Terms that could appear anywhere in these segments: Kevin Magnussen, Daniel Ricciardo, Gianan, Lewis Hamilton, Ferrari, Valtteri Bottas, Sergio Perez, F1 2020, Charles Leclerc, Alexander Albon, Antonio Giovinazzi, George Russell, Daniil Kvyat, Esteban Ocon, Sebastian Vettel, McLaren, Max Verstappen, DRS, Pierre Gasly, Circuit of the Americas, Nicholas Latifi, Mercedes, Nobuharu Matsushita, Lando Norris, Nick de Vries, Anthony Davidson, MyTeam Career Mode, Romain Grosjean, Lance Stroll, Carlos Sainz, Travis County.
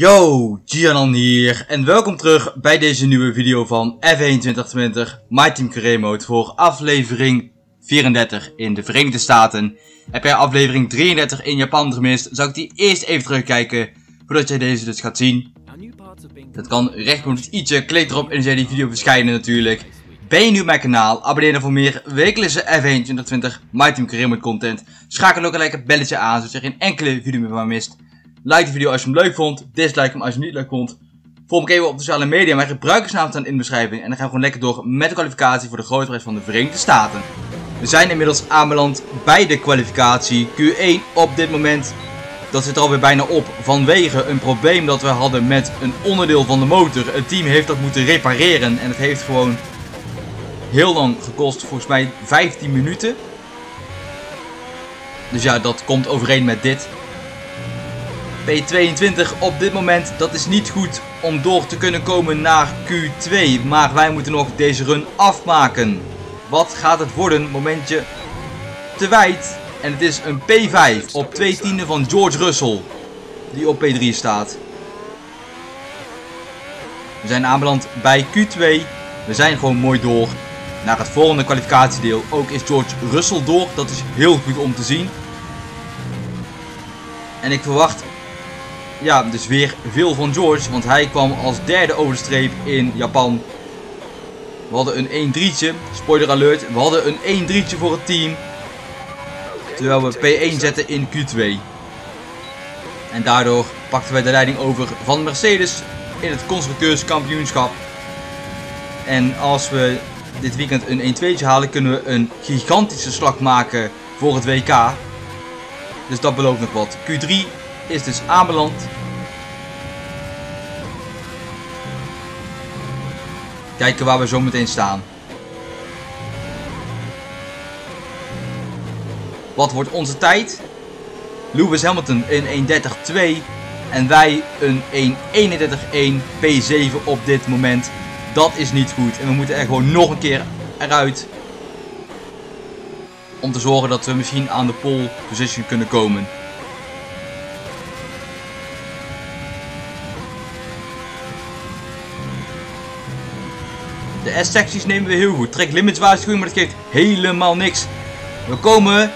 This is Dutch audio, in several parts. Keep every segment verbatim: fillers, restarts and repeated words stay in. Yo, Gianan hier en welkom terug bij deze nieuwe video van F één twintig twintig My Team Career Mode voor aflevering vierendertig in de Verenigde Staten. Heb jij aflevering drieëndertig in Japan gemist, zou ik die eerst even terugkijken voordat jij deze dus gaat zien. Dat kan rechtboven het i'tje, klik erop en zie die video verschijnen natuurlijk. Ben je nu op mijn kanaal, abonneer dan voor meer wekelijkse F één twintig twintig My Team Career Mode content. Schakel ook gelijk het belletje aan zodat je geen enkele video meer van mist. Like de video als je hem leuk vond, dislike hem als je hem niet leuk vond. Volg me even op de sociale media, mijn gebruikersnaam staan in de beschrijving. En dan gaan we gewoon lekker door met de kwalificatie voor de grote prijs van de Verenigde Staten. We zijn inmiddels aanbeland bij de kwalificatie Q één op dit moment. Dat zit er alweer bijna op vanwege een probleem dat we hadden met een onderdeel van de motor. Het team heeft dat moeten repareren en het heeft gewoon heel lang gekost, volgens mij vijftien minuten. Dus ja, dat komt overeen met dit. P tweeëntwintig op dit moment, dat is niet goed om door te kunnen komen naar Q twee. Maar wij moeten nog deze run afmaken. Wat gaat het worden? Momentje te wijd. En het is een P vijf op twee tienden van George Russell. Die op P drie staat. We zijn aanbeland bij Q twee. We zijn gewoon mooi door naar het volgende kwalificatiedeel. Ook is George Russell door. Dat is heel goed om te zien. En ik verwacht... ja, dus weer veel van George, want hij kwam als derde over de streep in Japan. We hadden een één drietje, spoiler alert, we hadden een één drietje voor het team. Terwijl we P één zetten in Q twee. En daardoor pakten wij de leiding over van Mercedes in het constructeurskampioenschap. En als we dit weekend een één tweetje halen, kunnen we een gigantische slag maken voor het W K. Dus dat belooft nog wat. Q drie... is dus aanbeland. Kijken waar we zo meteen staan. Wat wordt onze tijd? Lewis Hamilton in één dertig twee en wij een één eenendertig één P zeven op dit moment. Dat is niet goed en we moeten er gewoon nog een keer eruit. Om te zorgen dat we misschien aan de pole position kunnen komen. De S-secties nemen we heel goed. Track limits waarschuwing, maar dat geeft helemaal niks. We komen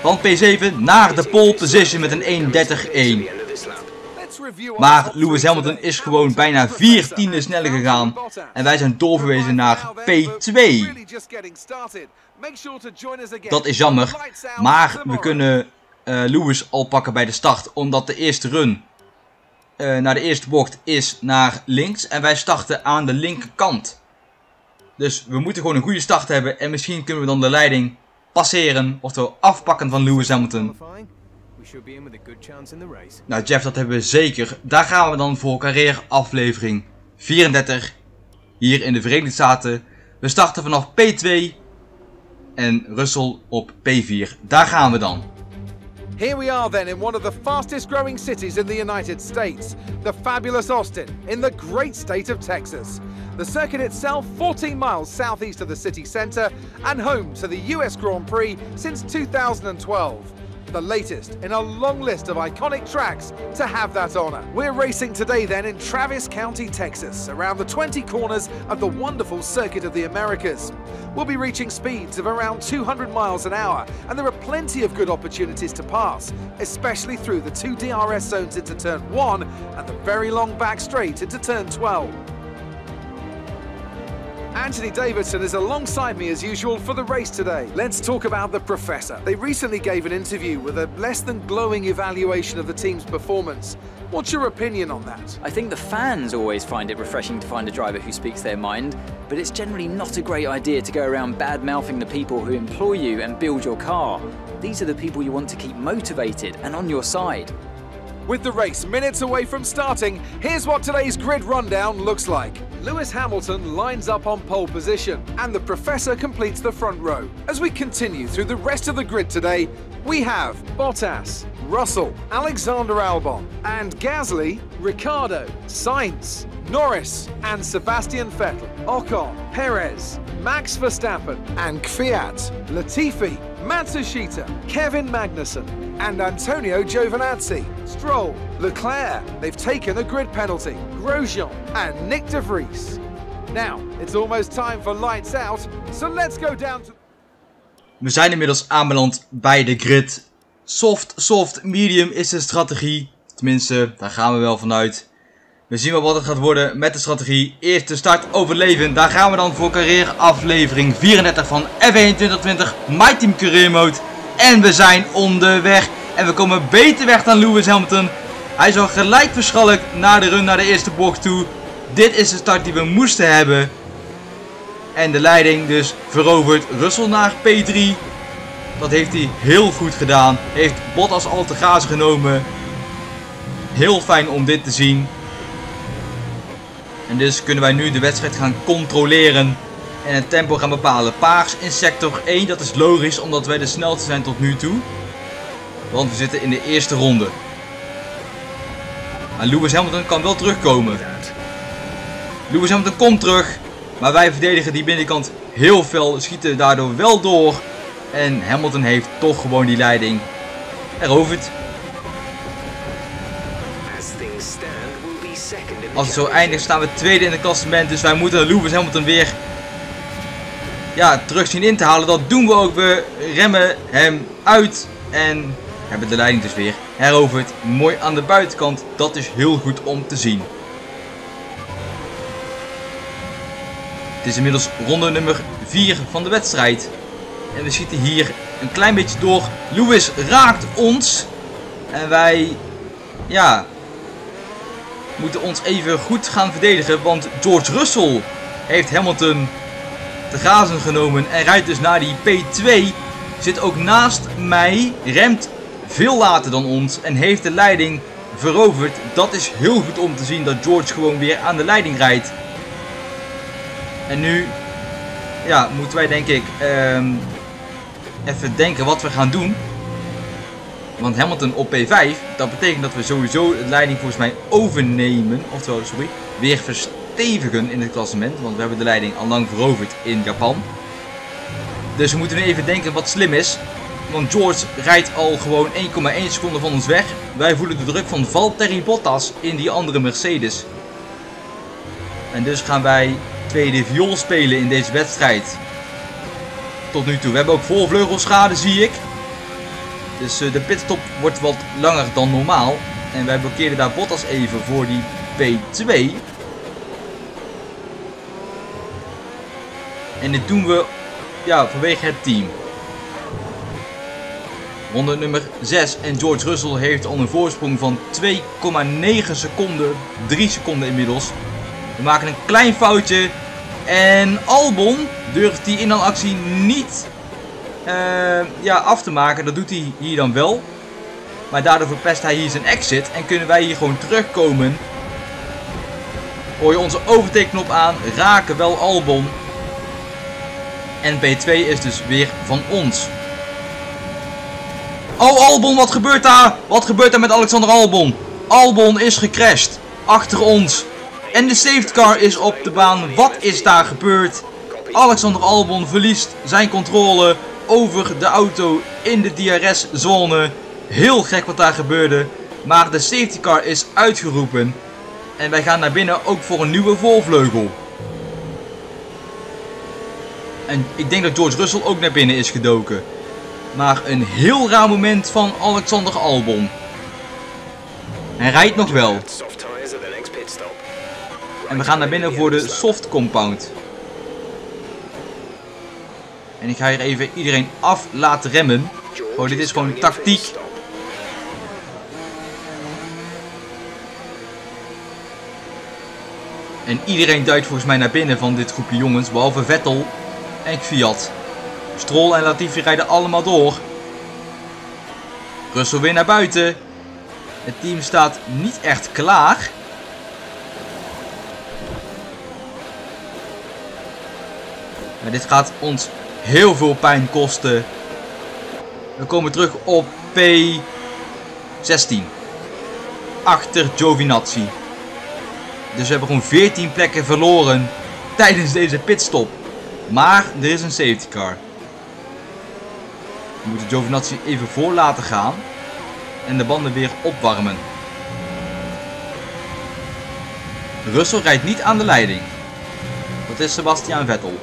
van P zeven naar de pole position met een één dertig één. Maar Lewis Hamilton is gewoon bijna vier tienden sneller gegaan. En wij zijn doorverwezen naar P twee. Dat is jammer. Maar we kunnen uh, Lewis al pakken bij de start. Omdat de eerste run uh, naar de eerste bocht is naar links. En wij starten aan de linkerkant. Dus we moeten gewoon een goede start hebben en misschien kunnen we dan de leiding passeren, oftewel afpakken van Lewis Hamilton. Nou Jeff, dat hebben we zeker. Daar gaan we dan voor carrière aflevering vierendertig hier in de Verenigde Staten. We starten vanaf P twee en Russell op P vier. Daar gaan we dan. Here we are then in one of the fastest growing cities in the United States, the fabulous Austin, in the great state of Texas. The circuit itself fourteen miles southeast of the city center and home to the U S Grand Prix since two thousand twelve. The latest in a long list of iconic tracks to have that honor. We're racing today then in Travis County, Texas, around the twenty corners of the wonderful Circuit of the Americas. We'll be reaching speeds of around two hundred miles an hour, and there are plenty of good opportunities to pass, especially through the two D R S zones into turn one and the very long back straight into turn twelve. Anthony Davidson is alongside me as usual for the race today. Let's talk about the professor. They recently gave an interview with a less than glowing evaluation of the team's performance. What's your opinion on that? I think the fans always find it refreshing to find a driver who speaks their mind, but it's generally not a great idea to go around bad-mouthing the people who employ you and build your car. These are the people you want to keep motivated and on your side. With the race minutes away from starting, here's what today's grid rundown looks like. Lewis Hamilton lines up on pole position, and the professor completes the front row. As we continue through the rest of the grid today, we have Bottas, Russell, Alexander Albon, and Gasly, Ricciardo, Sainz, Norris, and Sebastian Vettel, Ocon, Perez, Max Verstappen, and Kvyat, Latifi, Matsushita, Kevin Magnussen and Antonio Giovinazzi. Stroll, Leclerc, they've taken a grid penalty. Grosjean and Nick de Vries. Now, it's almost time for lights out, so let's go down to... We zijn inmiddels aanbeland bij de grid. Soft, soft, medium is de strategie. Tenminste, daar gaan we wel vanuit. We zien wel wat het gaat worden met de strategie. Eerst de start overleven. Daar gaan we dan voor carrière aflevering vierendertig van F één twintig twintig My Team Career Mode. En we zijn onderweg. En we komen beter weg dan Lewis Hamilton. Hij is al gelijk verschalkt naar de run naar de eerste bocht toe. Dit is de start die we moesten hebben. En de leiding dus veroverd. Russell naar P drie. Dat heeft hij heel goed gedaan. Heeft Bottas al te grazen genomen. Heel fijn om dit te zien. En dus kunnen wij nu de wedstrijd gaan controleren. En het tempo gaan bepalen. Paars in sector één. Dat is logisch omdat wij de snelste zijn tot nu toe. Want we zitten in de eerste ronde. Maar Lewis Hamilton kan wel terugkomen. Lewis Hamilton komt terug. Maar wij verdedigen die binnenkant heel fel. Schieten daardoor wel door. En Hamilton heeft toch gewoon die leiding. Eroverd. Als het zo eindigt staan we tweede in het klassement. Dus wij moeten Lewis Hamilton weer ja, terug zien in te halen. Dat doen we ook. We remmen hem uit. En hebben de leiding dus weer heroverd. Mooi aan de buitenkant. Dat is heel goed om te zien. Het is inmiddels ronde nummer vier van de wedstrijd. En we schieten hier een klein beetje door. Lewis raakt ons. En wij... Ja... moeten ons even goed gaan verdedigen. Want George Russell heeft Hamilton te grazen genomen. En rijdt dus naar die P twee. Zit ook naast mij. Remt veel later dan ons. En heeft de leiding veroverd. Dat is heel goed om te zien. Dat George gewoon weer aan de leiding rijdt. En nu... Ja, moeten wij denk ik um, even denken wat we gaan doen. Want Hamilton op P vijf, dat betekent dat we sowieso de leiding volgens mij overnemen. Oftewel, sorry, weer verstevigen in het klassement. Want we hebben de leiding al lang veroverd in Japan. Dus we moeten nu even denken wat slim is. Want George rijdt al gewoon één komma één seconde van ons weg. Wij voelen de druk van Valtteri Bottas in die andere Mercedes. En dus gaan wij... tweede viool spelen in deze wedstrijd. Tot nu toe. We hebben ook vol vleugelschade, zie ik. Dus de pitstop wordt wat langer dan normaal. En wij blokkeerden daar Bottas even voor die P twee. En dit doen we ja, vanwege het team. Ronde nummer zes. En George Russell heeft al een voorsprong van twee komma negen seconden. drie seconden inmiddels. We maken een klein foutje. En Albon durft die inhaalactie niet uh, ja, af te maken. Dat doet hij hier dan wel. Maar daardoor verpest hij hier zijn exit. En kunnen wij hier gewoon terugkomen. Gooi onze overtake-knop aan. Raken wel Albon. En P twee is dus weer van ons. Oh Albon, wat gebeurt daar? Wat gebeurt daar met Alexander Albon? Albon is gecrashed. Achter ons. En de safety car is op de baan. Wat is daar gebeurd? Alexander Albon verliest zijn controle over de auto in de D R S-zone. Heel gek wat daar gebeurde. Maar de safety car is uitgeroepen. En wij gaan naar binnen ook voor een nieuwe voorvleugel. En ik denk dat George Russell ook naar binnen is gedoken. Maar een heel raar moment van Alexander Albon. Hij rijdt nog wel. En we gaan naar binnen voor de soft compound. En ik ga hier even iedereen af laten remmen. Oh, dit is gewoon een tactiek. En iedereen duikt volgens mij naar binnen van dit groepje jongens. Behalve Vettel en Kvyat. Stroll en Latifi rijden allemaal door. Russell weer naar buiten. Het team staat niet echt klaar. Maar dit gaat ons heel veel pijn kosten. We komen terug op P zestien. Achter Giovinazzi. Dus we hebben gewoon veertien plekken verloren tijdens deze pitstop. Maar er is een safety car. We moeten Giovinazzi even voor laten gaan en de banden weer opwarmen. Russell rijdt niet aan de leiding. Dat is Sebastian Vettel.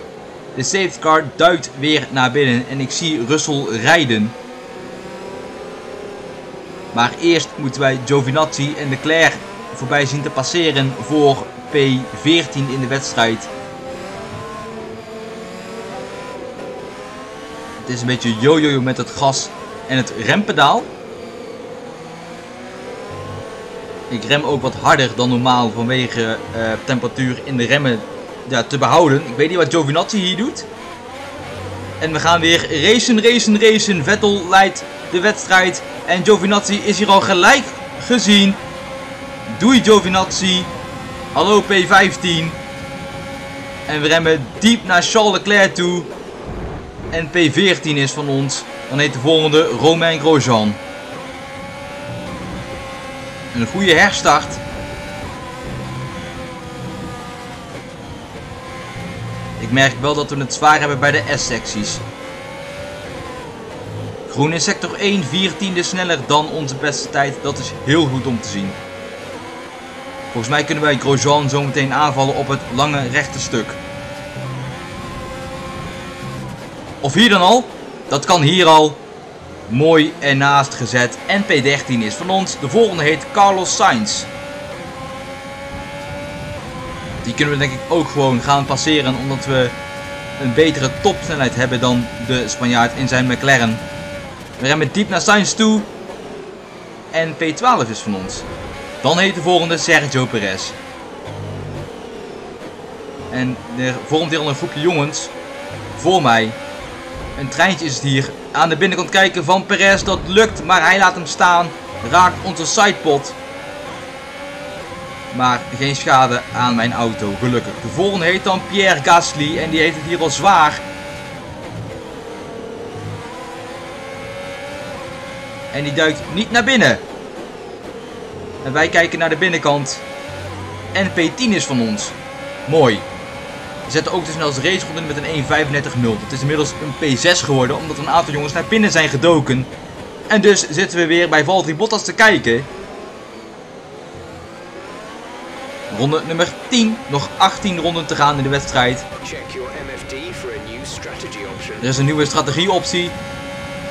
De safety car duikt weer naar binnen en ik zie Russell rijden. Maar eerst moeten wij Giovinazzi en Leclerc voorbij zien te passeren voor P veertien in de wedstrijd. Het is een beetje jojojo met het gas en het rempedaal. Ik rem ook wat harder dan normaal vanwege uh, temperatuur in de remmen ja, te behouden. Ik weet niet wat Giovinazzi hier doet. En we gaan weer racen, racen, racen. Vettel leidt de wedstrijd. En Giovinazzi is hier al gelijk gezien. Doei Giovinazzi. Hallo P vijftien. En we remmen diep naar Charles Leclerc toe. En P veertien is van ons. Dan heet de volgende Romain Grosjean. Een goede herstart. Ik merk wel dat we het zwaar hebben bij de S-secties. Groen in sector één, viertiende sneller dan onze beste tijd. Dat is heel goed om te zien. Volgens mij kunnen wij Grosjean zo meteen aanvallen op het lange rechte stuk. Of hier dan al? Dat kan hier al. Mooi ernaast gezet. En P dertien is van ons. De volgende heet Carlos Sainz. Die kunnen we denk ik ook gewoon gaan passeren. Omdat we een betere topsnelheid hebben dan de Spanjaard in zijn McLaren. We remmen diep naar Sainz toe. En P twaalf is van ons. Dan heet de volgende Sergio Perez. En er vormt hier al een groepje jongens. Voor mij. Een treintje is het hier. Aan de binnenkant kijken van Perez. Dat lukt. Maar hij laat hem staan. Raakt onze sidepod. Maar geen schade aan mijn auto. Gelukkig. De volgende heet dan Pierre Gasly. En die heeft het hier al zwaar. En die duikt niet naar binnen. En wij kijken naar de binnenkant. En P tien is van ons. Mooi. We zetten ook de snelste raceronde in met een één vijfendertig nul. Dat is inmiddels een P zes geworden. Omdat een aantal jongens naar binnen zijn gedoken. En dus zitten we weer bij Valtteri Bottas te kijken. Ronde nummer tien. Nog achttien ronden te gaan in de wedstrijd. Er is een nieuwe strategieoptie.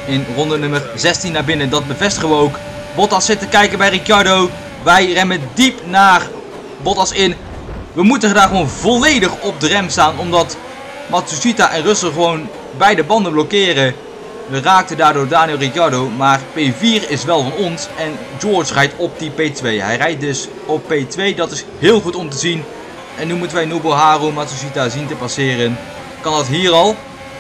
In ronde nummer zestien naar binnen. Dat bevestigen we ook. Bottas zit te kijken bij Ricciardo. Wij remmen diep naar Bottas in. We moeten daar gewoon volledig op de rem staan. Omdat Matsushita en Russell gewoon beide banden blokkeren. We raakten daardoor Daniel Ricciardo. Maar P vier is wel van ons. En George rijdt op die P twee. Hij rijdt dus op P twee. Dat is heel goed om te zien. En nu moeten wij Nobuharu Matsushita zien te passeren. Kan dat hier al?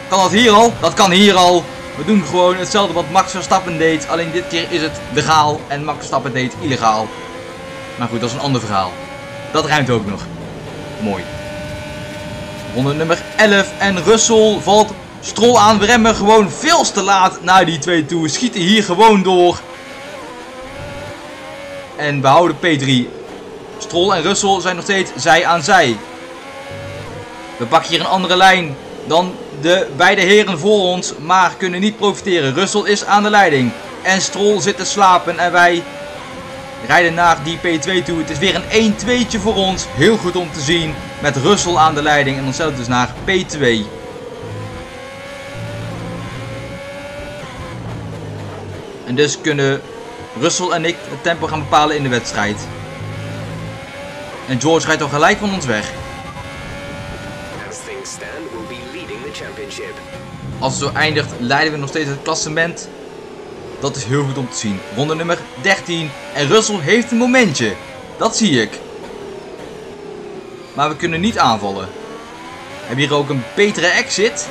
Kan dat hier al? Dat kan hier al. We doen gewoon hetzelfde wat Max Verstappen deed. Alleen dit keer is het legaal. En Max Verstappen deed illegaal. Maar goed, dat is een ander verhaal. Dat ruimt ook nog. Mooi. Ronde nummer elf. En Russell valt Stroll aan. We remmen gewoon veel te laat naar die twee toe. We schieten hier gewoon door. En we houden P drie. Stroll en Russell zijn nog steeds zij aan zij. We pakken hier een andere lijn dan de beide heren voor ons. Maar kunnen niet profiteren. Russell is aan de leiding. En Stroll zit te slapen. En wij rijden naar die P twee toe. Het is weer een één tweetje voor ons. Heel goed om te zien. Met Russell aan de leiding. En dan zet het dus naar P twee. En dus kunnen Russell en ik het tempo gaan bepalen in de wedstrijd. En George rijdt al gelijk van ons weg. Als het zo eindigt, leiden we nog steeds het klassement. Dat is heel goed om te zien. Ronde nummer dertien. En Russell heeft een momentje. Dat zie ik. Maar we kunnen niet aanvallen. We hebben hier ook een betere exit.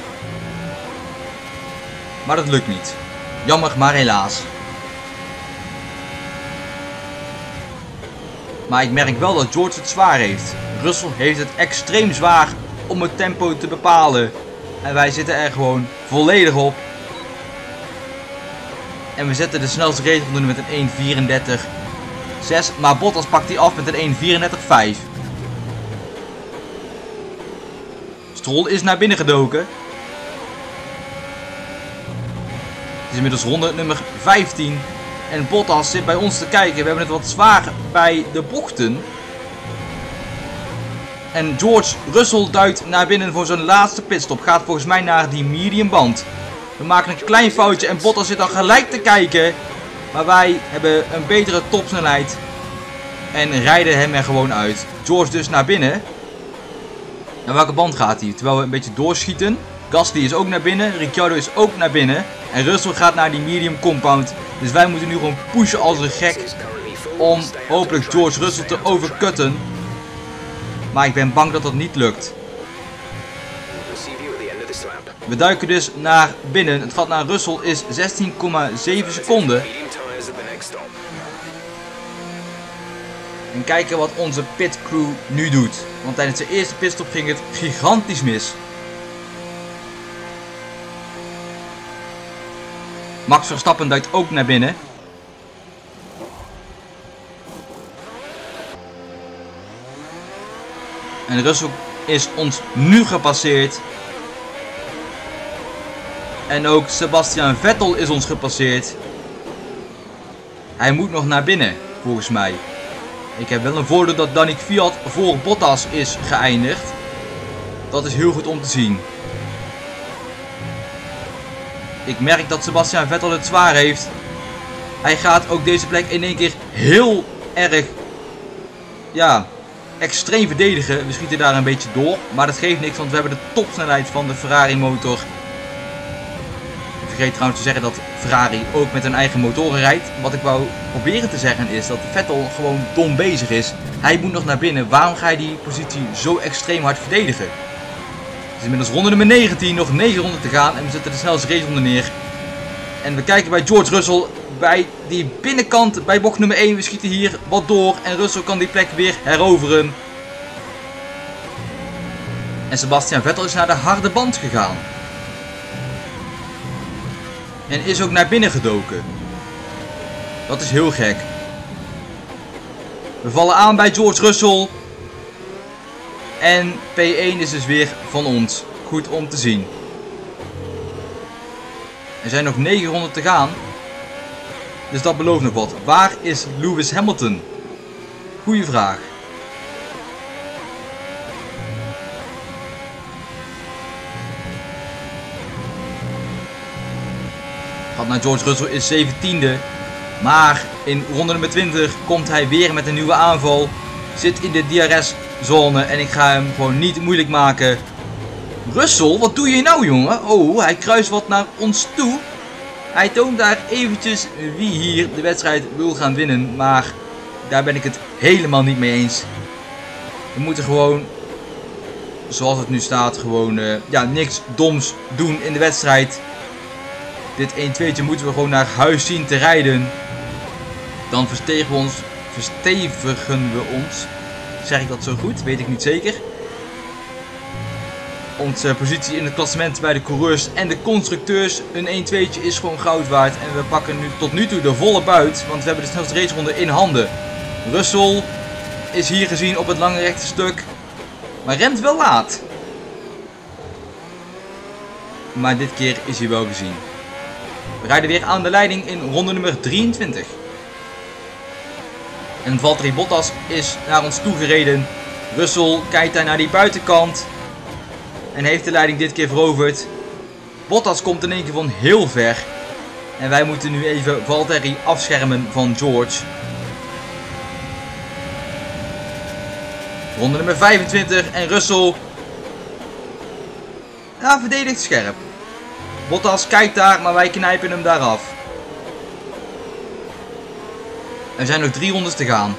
Maar dat lukt niet. Jammer, maar helaas. Maar ik merk wel dat George het zwaar heeft. Russell heeft het extreem zwaar om het tempo te bepalen. En wij zitten er gewoon volledig op. En we zetten de snelste raceronde met een één vierendertig zes. Maar Bottas pakt die af met een één vierendertig vijf. Stroll is naar binnen gedoken. Het is inmiddels ronde nummer vijftien. En Bottas zit bij ons te kijken. We hebben het wat zwaar bij de bochten. En George Russell duikt naar binnen voor zijn laatste pitstop. Gaat volgens mij naar die mediumband. We maken een klein foutje en Bottas zit al gelijk te kijken. Maar wij hebben een betere topsnelheid. En rijden hem er gewoon uit. George dus naar binnen. Naar welke band gaat hij? Terwijl we een beetje doorschieten. Gasly is ook naar binnen. Ricciardo is ook naar binnen. En Russell gaat naar die medium compound. Dus wij moeten nu gewoon pushen als een gek. Om hopelijk George Russell te overcutten. Maar ik ben bang dat dat niet lukt. We duiken dus naar binnen. Het gat naar Russell is zestien komma zeven seconden. En kijken wat onze pitcrew nu doet. Want tijdens de eerste pitstop ging het gigantisch mis. Max Verstappen duikt ook naar binnen. En Russell is ons nu gepasseerd. En ook Sebastian Vettel is ons gepasseerd. Hij moet nog naar binnen, volgens mij. Ik heb wel een voordeel dat Daniil Kvyat voor Bottas is geëindigd. Dat is heel goed om te zien. Ik merk dat Sebastian Vettel het zwaar heeft. Hij gaat ook deze plek in één keer heel erg, ja, extreem verdedigen. We schieten daar een beetje door. Maar dat geeft niks, want we hebben de topsnelheid van de Ferrari motor. Ik vergeet trouwens te zeggen dat Ferrari ook met hun eigen motoren rijdt. Wat ik wou proberen te zeggen is dat Vettel gewoon dom bezig is. Hij moet nog naar binnen. Waarom ga je die positie zo extreem hard verdedigen? Het is inmiddels ronde nummer negentien, nog negen ronden te gaan en we zetten de snelste raceronde neer. En we kijken bij George Russell, bij die binnenkant, bij bocht nummer één. We schieten hier wat door en Russell kan die plek weer heroveren. En Sebastian Vettel is naar de harde band gegaan. En is ook naar binnen gedoken. Dat is heel gek. We vallen aan bij George Russell. En P één is dus weer van ons. Goed om te zien. Er zijn nog negen ronden te gaan. Dus dat belooft nog wat. Waar is Lewis Hamilton? Goeie vraag. Gat naar George Russell is zeventiende. Maar in ronde nummer twintig komt hij weer met een nieuwe aanval. Zit in de D R S zone en ik ga hem gewoon niet moeilijk maken. Russell, wat doe je nou, jongen? Oh, hij kruist wat naar ons toe. Hij toont daar eventjes wie hier de wedstrijd wil gaan winnen. Maar daar ben ik het helemaal niet mee eens. We moeten gewoon, zoals het nu staat, gewoon uh, ja, niks doms doen in de wedstrijd. Dit een tweetje moeten we gewoon naar huis zien te rijden. Dan verstevigen we ons. Verstevigen we ons. Zeg ik dat zo goed? Weet ik niet zeker. Onze positie in het klassement bij de coureurs en de constructeurs. Een een tweetje is gewoon goud waard. En we pakken nu tot nu toe de volle buit. Want we hebben de snelste raceronde in handen. Russell is hier gezien op het lange rechte stuk. Maar rent wel laat. Maar dit keer is hij wel gezien. We rijden weer aan de leiding in ronde nummer drieëntwintig. En Valtteri Bottas is naar ons toegereden. Russell kijkt daar naar die buitenkant. En heeft de leiding dit keer veroverd. Bottas komt in één keer van heel ver. En wij moeten nu even Valtteri afschermen van George. Ronde nummer vijfentwintig. En Russell. Ja, verdedigt scherp. Bottas kijkt daar, maar wij knijpen hem daar af. Er zijn nog drie rondes te gaan.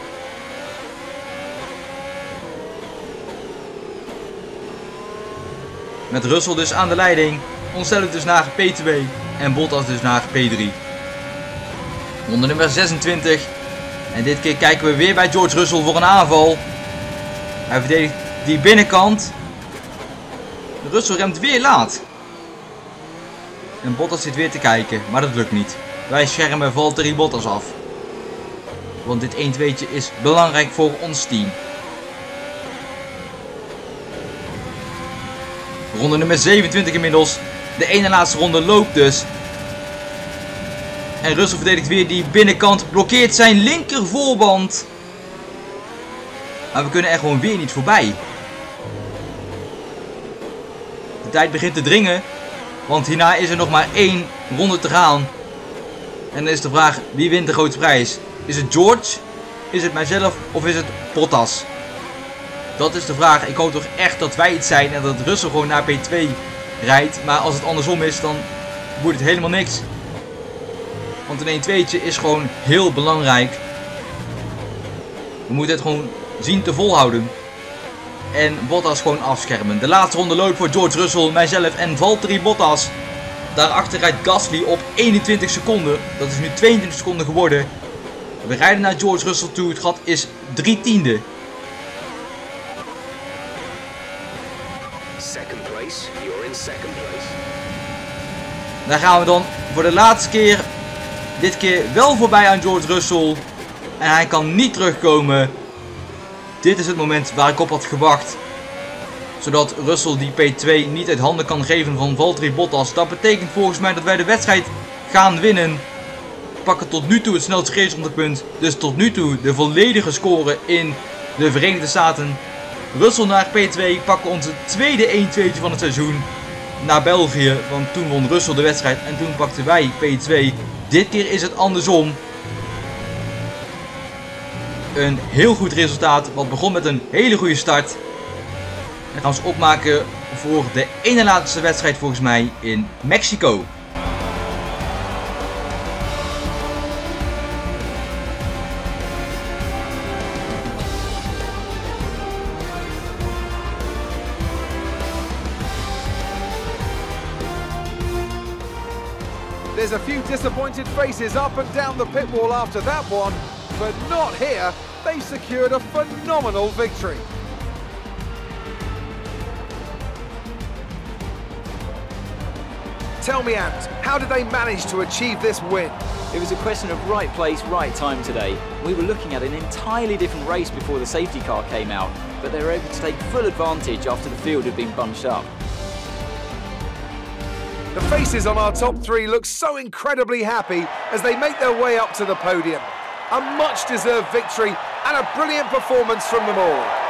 Met Russell dus aan de leiding. Onszelf dus naar P twee. En Bottas dus naar P drie. Ronde nummer zesentwintig. En dit keer kijken we weer bij George Russell voor een aanval. Hij verdedigt die binnenkant. Russell remt weer laat. En Bottas zit weer te kijken. Maar dat lukt niet. Wij schermen Valtteri Bottas af. Want dit een tweetje is belangrijk voor ons team. Ronde nummer zevenentwintig inmiddels. De ene laatste ronde loopt dus. En Russell verdedigt weer die binnenkant. Blokkeert zijn linker voorband. Maar we kunnen er gewoon weer niet voorbij. De tijd begint te dringen. Want hierna is er nog maar één ronde te gaan. En dan is de vraag, wie wint de grote prijs? Is het George? Is het mijzelf? Of is het Bottas? Dat is de vraag. Ik hoop toch echt dat wij het zijn. En dat Russell gewoon naar P twee rijdt. Maar als het andersom is, dan wordt het helemaal niks. Want een één twee'tje is gewoon heel belangrijk. We moeten het gewoon zien te volhouden. En Bottas gewoon afschermen. De laatste ronde loopt voor George Russell, mijzelf en Valtteri Bottas. Daarachter rijdt Gasly op eenentwintig seconden. Dat is nu tweeëntwintig seconden geworden. We rijden naar George Russell toe. Het gat is drie tiende. Daar gaan we dan voor de laatste keer. Dit keer wel voorbij aan George Russell. En hij kan niet terugkomen. Dit is het moment waar ik op had gewacht. Zodat Russell die P twee niet uit handen kan geven van Valtteri Bottas. Dat betekent volgens mij dat wij de wedstrijd gaan winnen. We pakken tot nu toe het snelste raceronderpunt. Dus tot nu toe de volledige score in de Verenigde Staten. Russell naar P twee. Pakken onze tweede één twee'tje van het seizoen. Naar België. Want toen won Russell de wedstrijd. En toen pakten wij P twee. Dit keer is het andersom. Een heel goed resultaat. Wat begon met een hele goede start. Dan gaan we ons opmaken voor de ene laatste wedstrijd volgens mij in Mexico. There's a few disappointed faces up and down the pit wall after that one. But not here. They've secured a phenomenal victory. Tell me, Ant, how did they manage to achieve this win? It was a question of right place, right time today. We were looking at an entirely different race before the safety car came out, but they were able to take full advantage after the field had been bunched up. The faces on our top three look so incredibly happy as they make their way up to the podium. A much-deserved victory and a brilliant performance from them all.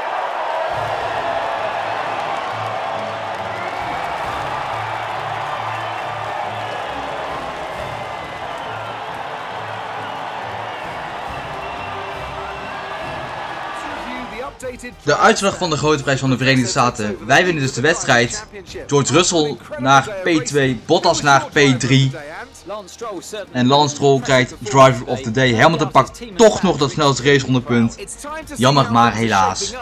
De uitslag van de grote prijs van de Verenigde Staten. Wij winnen dus de wedstrijd. George Russell naar P twee, Bottas naar P drie. En Lance Stroll krijgt Driver of the Day. Hamilton pakt toch nog dat snelste raceronderpunt. Jammer, maar helaas.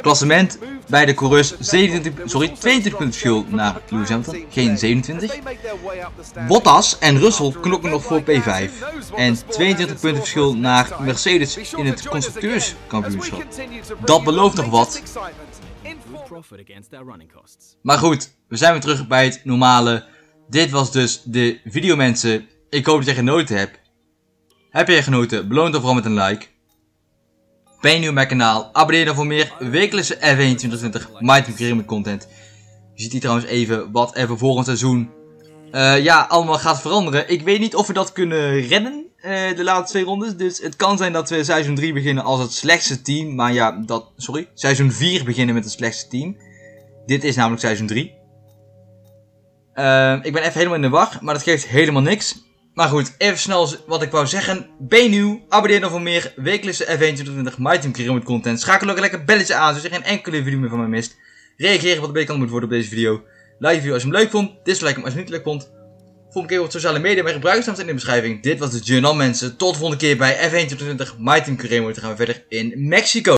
Klassement bij de coureurs zevenentwintig, sorry, tweeëntwintig punten verschil naar Lewis Hamilton. Geen zevenentwintig. Bottas en Russell knokken nog voor P vijf. En tweeëntwintig punten verschil naar Mercedes in het constructeurskampioenschap. Dat belooft nog wat. Maar goed, we zijn weer terug bij het normale. Dit was dus de video, mensen. Ik hoop dat jij genoten hebt. Heb jij genoten? Beloon dan vooral met een like. Ben je nieuw op mijn kanaal? Abonneer dan voor meer wekelijkse F één tweeduizend twintig MyTeam Career Mode content. Je ziet hier trouwens even wat er voor volgend seizoen uh, ja, allemaal gaat veranderen. Ik weet niet of we dat kunnen redden, uh, de laatste twee rondes. Dus het kan zijn dat we seizoen drie beginnen als het slechtste team. Maar ja, dat, sorry, seizoen vier beginnen met het slechtste team. Dit is namelijk seizoen drie. Uh, ik ben even helemaal in de war, maar dat geeft helemaal niks. Maar goed, even snel wat ik wou zeggen. Ben je nieuw? Abonneer dan voor meer wekelijkse F één tweeduizend twintig MyTeam Career Mode content. Schakel ook lekker belletje aan, zodat je geen enkele video meer van mij mist. Reageer wat de bekant moet worden op deze video. Like de video als je hem leuk vond. Dislike hem als je hem niet leuk vond. Volg me keer op sociale media. Mijn gebruikersnaam staat in de beschrijving. Dit was de Gianan, mensen. Tot de volgende keer bij F één tweeduizend twintig MyTeam Career Mode. Dan gaan we verder in Mexico.